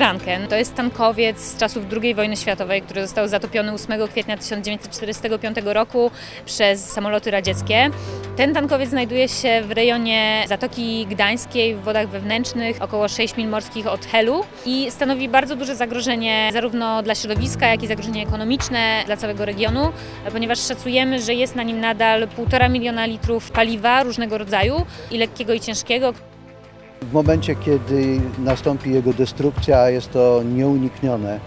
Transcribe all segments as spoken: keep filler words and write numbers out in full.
Franken to jest tankowiec z czasów drugiej wojny światowej, który został zatopiony ósmego kwietnia tysiąc dziewięćset czterdziestego piątego roku przez samoloty radzieckie. Ten tankowiec znajduje się w rejonie Zatoki Gdańskiej w wodach wewnętrznych, około sześć mil morskich od Helu, i stanowi bardzo duże zagrożenie zarówno dla środowiska, jak i zagrożenie ekonomiczne dla całego regionu, ponieważ szacujemy, że jest na nim nadal półtora miliona litrów paliwa różnego rodzaju, i lekkiego, i ciężkiego. W momencie, kiedy nastąpi jego destrukcja, jest to nieuniknione.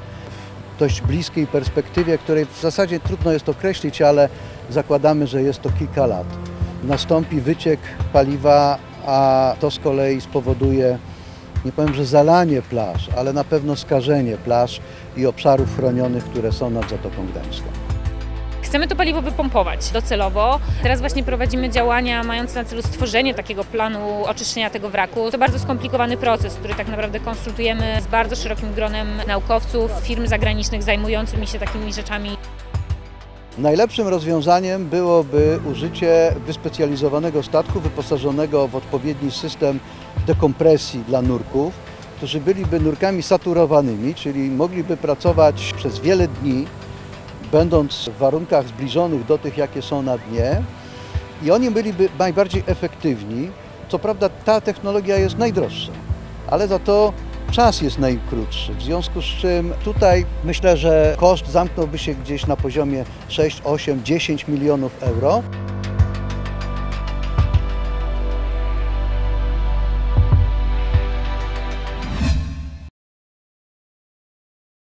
W dość bliskiej perspektywie, której w zasadzie trudno jest określić, ale zakładamy, że jest to kilka lat. Nastąpi wyciek paliwa, a to z kolei spowoduje, nie powiem, że zalanie plaż, ale na pewno skażenie plaż i obszarów chronionych, które są nad Zatoką Gdańską. Chcemy to paliwo wypompować docelowo. Teraz właśnie prowadzimy działania mające na celu stworzenie takiego planu oczyszczenia tego wraku. To bardzo skomplikowany proces, który tak naprawdę konsultujemy z bardzo szerokim gronem naukowców, firm zagranicznych zajmującymi się takimi rzeczami. Najlepszym rozwiązaniem byłoby użycie wyspecjalizowanego statku wyposażonego w odpowiedni system dekompresji dla nurków, którzy byliby nurkami saturowanymi, czyli mogliby pracować przez wiele dni, będąc w warunkach zbliżonych do tych, jakie są na dnie, i oni byliby najbardziej efektywni. Co prawda ta technologia jest najdroższa, ale za to czas jest najkrótszy, w związku z czym tutaj myślę, że koszt zamknąłby się gdzieś na poziomie sześć, osiem, dziesięć milionów euro.